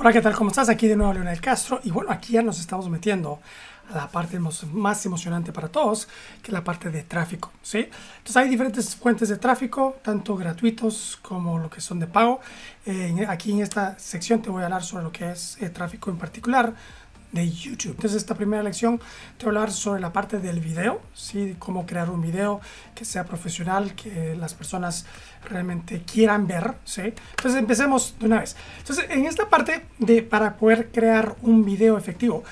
Hola, ¿qué tal? ¿Cómo estás? Aquí de nuevo Leonel Castro. Y bueno, aquí ya nos estamos metiendo a la parte más emocionante para todos, que es la parte de tráfico, ¿sí? Entonces hay diferentes fuentes de tráfico, tanto gratuitos como lo que son de pago. Aquí en esta sección te voy a hablar sobre lo que es tráfico en particular de YouTube. Entonces esta primera lección te voy a hablar sobre la parte del video, ¿sí? Cómo crear un video que sea profesional, que las personas realmente quieran ver, ¿sí? Entonces empecemos de una vez. Entonces en esta parte de para poder crear un video efectivo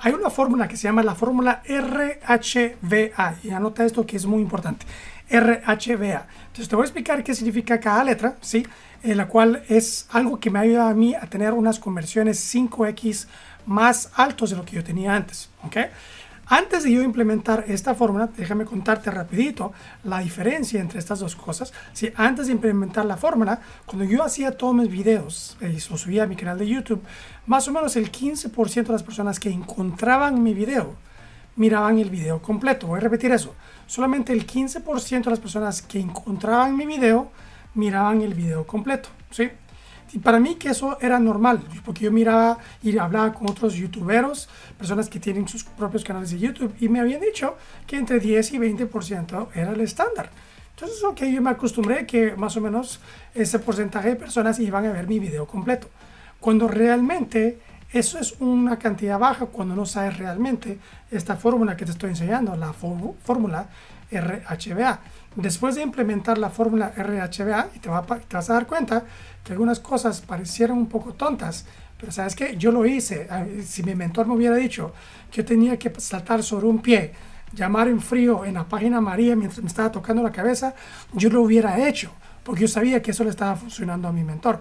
hay una fórmula que se llama la fórmula RHVA, y anota esto que es muy importante, RHVA. Entonces te voy a explicar qué significa cada letra, ¿sí? La cual es algo que me ayuda a mí a tener unas conversiones 5x más altos de lo que yo tenía antes, ¿ok? Antes de yo implementar esta fórmula, déjame contarte rapidito la diferencia entre estas dos cosas. Si antes de implementar la fórmula, cuando yo hacía todos mis videos y los subía a mi canal de YouTube, más o menos el 15% de las personas que encontraban mi video miraban el video completo. Voy a repetir eso. Solamente el 15% de las personas que encontraban mi video miraban el video completo, ¿sí? Y para mí que eso era normal, porque yo miraba y hablaba con otros youtuberos, personas que tienen sus propios canales de YouTube, y me habían dicho que entre 10 y 20% era el estándar. Entonces, ok, yo me acostumbré que más o menos ese porcentaje de personas iban a ver mi video completo, cuando realmente eso es una cantidad baja cuando no sabes realmente esta fórmula que te estoy enseñando, la fórmula RHVA. Después de implementar la fórmula RHVA, y te vas a dar cuenta que algunas cosas parecieron un poco tontas, pero sabes que yo lo hice. Si mi mentor me hubiera dicho que yo tenía que saltar sobre un pie, llamar en frío en la página amarilla mientras me estaba tocando la cabeza, yo lo hubiera hecho, porque yo sabía que eso le estaba funcionando a mi mentor.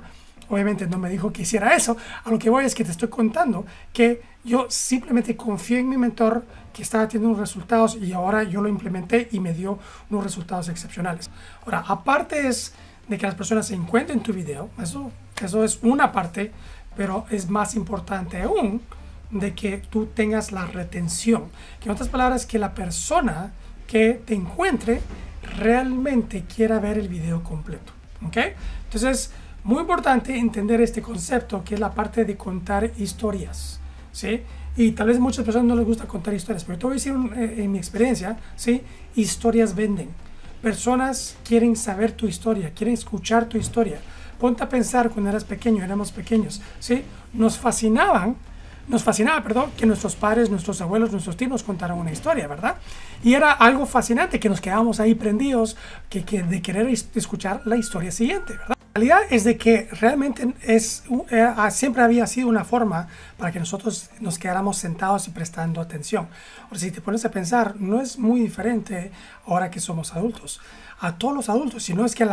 Obviamente no me dijo que hiciera eso. A lo que voy es que te estoy contando que yo simplemente confié en mi mentor, que estaba teniendo unos resultados, y ahora yo lo implementé y me dio unos resultados excepcionales. Ahora, aparte es de que las personas se encuentren tu video, eso es una parte, pero es más importante aún de que tú tengas la retención. Que en otras palabras, que la persona que te encuentre realmente quiera ver el video completo, ¿ok? Entonces, muy importante entender este concepto, que es la parte de contar historias, ¿sí? Y tal vez muchas personas no les gusta contar historias, pero te voy a decir en mi experiencia, ¿sí? Historias venden. Personas quieren saber tu historia, quieren escuchar tu historia. Ponte a pensar cuando eras pequeño, éramos pequeños, ¿sí? Nos fascinaba, que nuestros padres, nuestros abuelos, nuestros tíos nos contaron una historia, ¿verdad? Y era algo fascinante que nos quedábamos ahí prendidos de querer escuchar la historia siguiente, ¿verdad? La realidad es de que realmente siempre había sido una forma para que nosotros nos quedáramos sentados y prestando atención. O sea, si te pones a pensar, no es muy diferente ahora que somos adultos. A todos los adultos, si no es que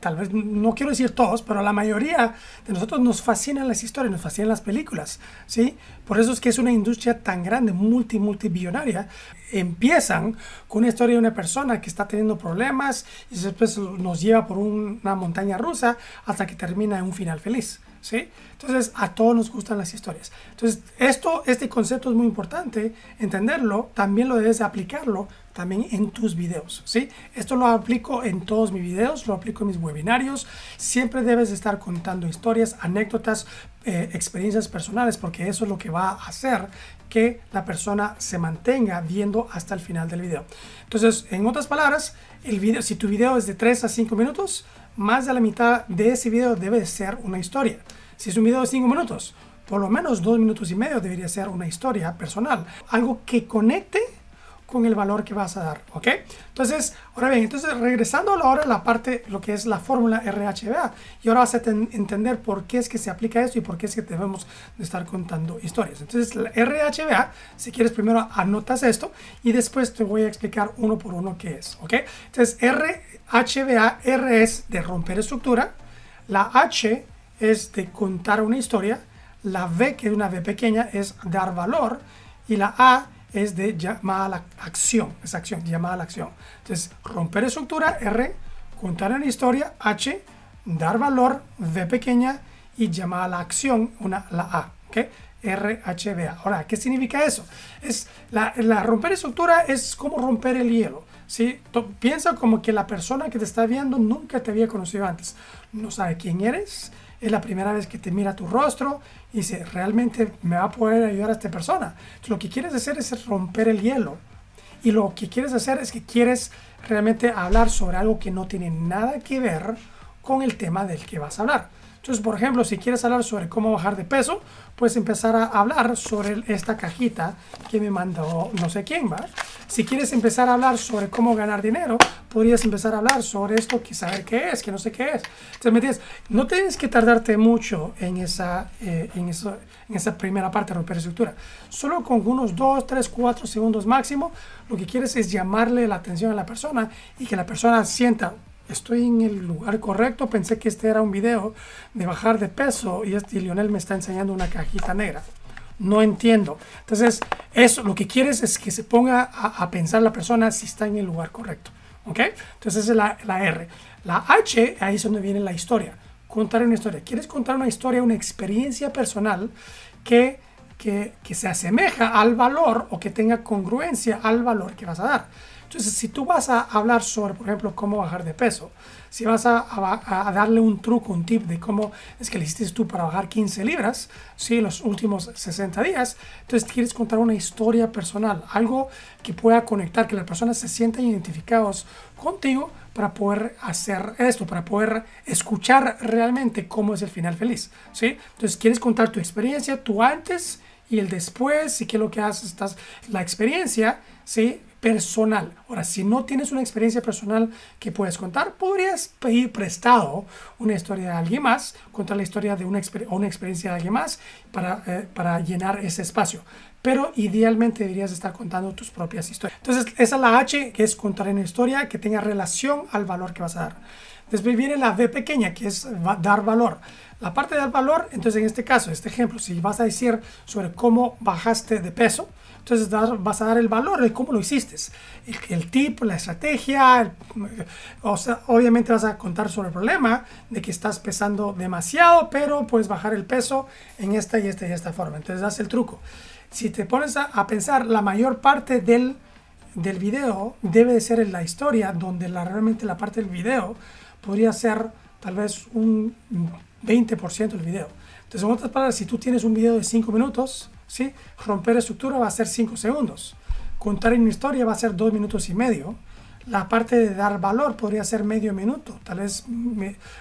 tal vez, no quiero decir todos, pero la mayoría de nosotros nos fascinan las historias, nos fascinan las películas, ¿sí? Por eso es que es una industria tan grande, multibillonaria. Empiezan con una historia de una persona que está teniendo problemas y después nos lleva por una montaña rusa hasta que termina en un final feliz, ¿sí? Entonces, a todos nos gustan las historias. Entonces, este concepto es muy importante entenderlo, también lo debes aplicarlo también en tus videos, ¿sí? Esto lo aplico en todos mis videos, lo aplico en mis webinarios. Siempre debes estar contando historias, anécdotas, experiencias personales, porque eso es lo que va a hacer que la persona se mantenga viendo hasta el final del video. Entonces, en otras palabras, si tu video es de 3 a 5 minutos, más de la mitad de ese video debe ser una historia. Si es un video de 5 minutos, por lo menos 2 minutos y medio debería ser una historia personal, algo que conecte con el valor que vas a dar, ¿ok? Entonces, ahora bien, regresando ahora a la parte, lo que es la fórmula RHVA, y ahora vas a entender por qué es que se aplica esto y por qué es que debemos de estar contando historias. Entonces, la RHVA, si quieres, primero anotas esto y después te voy a explicar uno por uno qué es, ¿ok? Entonces, RHVA, R es de romper estructura, la H es de contar una historia, la V, que es una V pequeña, es dar valor, y la A es de llamada a la acción, esa acción, llamada a la acción. Entonces, romper estructura, R, contar una historia, H, dar valor, V pequeña, y llamada a la acción, la A, ¿ok? RHVA. Ahora, ¿qué significa eso? Es la romper estructura es como romper el hielo, ¿sí? Piensa como que la persona que te está viendo nunca te había conocido antes, no sabe quién eres, es la primera vez que te mira tu rostro y dice, realmente me va a poder ayudar a esta persona. Entonces, lo que quieres hacer es romper el hielo. Y lo que quieres hacer es que quieres realmente hablar sobre algo que no tiene nada que ver con el tema del que vas a hablar. Entonces, por ejemplo, si quieres hablar sobre cómo bajar de peso, puedes empezar a hablar sobre esta cajita que me mandó no sé quién, ¿va? Si quieres empezar a hablar sobre cómo ganar dinero, podrías empezar a hablar sobre esto, que saber qué es, que no sé qué es. Entonces, ¿me entiendes? No tienes que tardarte mucho en esa primera parte de romper estructura. Solo con unos 2, 3, 4 segundos máximo, lo que quieres es llamarle la atención a la persona y que la persona sienta, estoy en el lugar correcto, pensé que este era un video de bajar de peso y Leonel me está enseñando una cajita negra. No entiendo. Entonces, eso lo que quieres es que se ponga a pensar la persona si está en el lugar correcto. ¿Ok? Entonces, esa es la R. La H, ahí es donde viene la historia. Contar una historia. Quieres contar una historia, una experiencia personal que se asemeja al valor o que tenga congruencia al valor que vas a dar. Entonces, si tú vas a hablar sobre, por ejemplo, cómo bajar de peso, si vas a darle un truco, un tip de cómo es que le hiciste tú para bajar 15 libras, ¿sí? Los últimos 60 días, entonces quieres contar una historia personal, algo que pueda conectar, que las personas se sientan identificados contigo para poder hacer esto, para poder escuchar realmente cómo es el final feliz, ¿sí? Entonces, quieres contar tu experiencia, tu antes y el después, y qué es lo que haces, la experiencia, ¿sí? Personal. Ahora, si no tienes una experiencia personal que puedes contar, podrías pedir prestado una historia de alguien más, contar la historia de una experiencia de alguien más para llenar ese espacio. Pero idealmente deberías estar contando tus propias historias. Entonces, esa es la H, que es contar una historia que tenga relación al valor que vas a dar. Después viene la V pequeña, que es dar valor. La parte de dar valor, entonces en este caso, este ejemplo, si vas a decir sobre cómo bajaste de peso, entonces vas a dar el valor de cómo lo hiciste. El tipo, la estrategia, o sea, obviamente vas a contar sobre el problema de que estás pesando demasiado, pero puedes bajar el peso en esta y esta y esta forma. Entonces das el truco. Si te pones a pensar, la mayor parte del video debe de ser en la historia, donde realmente la parte del video podría ser tal vez un 20% del video. Entonces, en otras palabras, si tú tienes un video de 5 minutos, ¿sí? Romper estructura va a ser 5 segundos. Contar una historia va a ser 2 minutos y medio. La parte de dar valor podría ser medio minuto, tal vez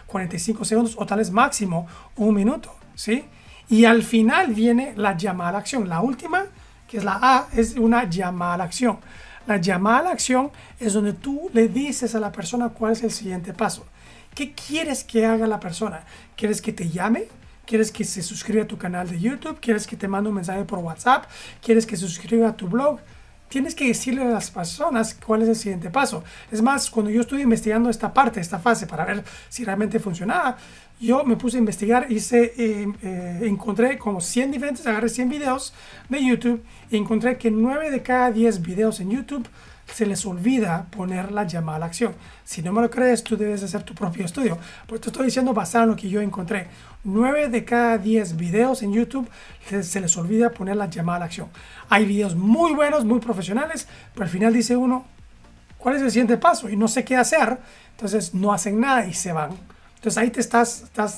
45 segundos o tal vez máximo 1 minuto, ¿sí? Y al final viene la llamada a la acción. La última, que es la A, es una llamada a la acción. La llamada a la acción es donde tú le dices a la persona cuál es el siguiente paso. ¿Qué quieres que haga la persona? ¿Quieres que te llame? ¿Quieres que se suscriba a tu canal de YouTube? ¿Quieres que te mande un mensaje por WhatsApp? ¿Quieres que se suscriba a tu blog? Tienes que decirle a las personas cuál es el siguiente paso. Es más, cuando yo estuve investigando esta parte, esta fase, para ver si realmente funcionaba, yo me puse a investigar, encontré como 100 diferentes, agarré 100 videos de YouTube y encontré que 9 de cada 10 videos en YouTube se les olvida poner la llamada a la acción. Si no me lo crees, tú debes hacer tu propio estudio. Pues te estoy diciendo basado en lo que yo encontré. 9 de cada 10 videos en YouTube se les olvida poner la llamada a la acción. Hay videos muy buenos, muy profesionales, pero al final dice uno, ¿cuál es el siguiente paso? Y no sé qué hacer, entonces no hacen nada y se van. Entonces ahí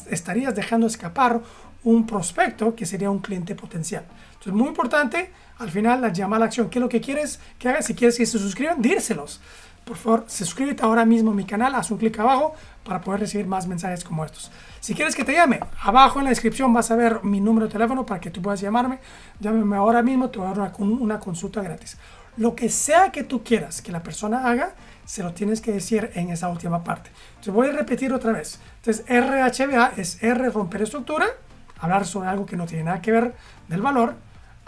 estarías dejando escapar un prospecto que sería un cliente potencial. Entonces, muy importante, al final la llamada a la acción. ¿Qué es lo que quieres que hagan? Si quieres que se suscriban, díselos. Por favor, suscríbete ahora mismo a mi canal, haz un clic abajo para poder recibir más mensajes como estos. Si quieres que te llame, abajo en la descripción vas a ver mi número de teléfono para que tú puedas llamarme. Llámame ahora mismo, te voy a dar una consulta gratis. Lo que sea que tú quieras que la persona haga, se lo tienes que decir en esa última parte. Entonces, voy a repetir otra vez. Entonces, RHVA es R, romper estructura, hablar sobre algo que no tiene nada que ver del valor.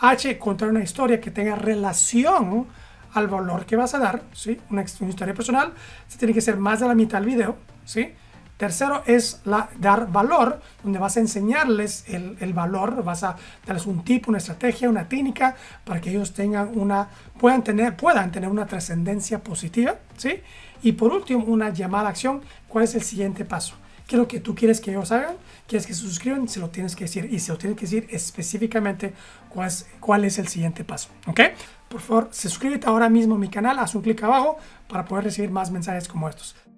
H, contar una historia que tenga relación al valor que vas a dar, ¿sí? Una historia personal. Esto tiene que ser más de la mitad del video, ¿sí? Tercero es dar valor, donde vas a enseñarles el valor, vas a darles un tip, una estrategia, una técnica para que ellos puedan tener una trascendencia positiva, ¿sí? Y por último, una llamada a la acción. ¿Cuál es el siguiente paso? ¿Qué es lo que tú quieres que ellos hagan? ¿Quieres que se suscriban? Se lo tienes que decir. Y se lo tienes que decir específicamente cuál es el siguiente paso. ¿Ok? Por favor, suscríbete ahora mismo a mi canal. Haz un clic abajo para poder recibir más mensajes como estos.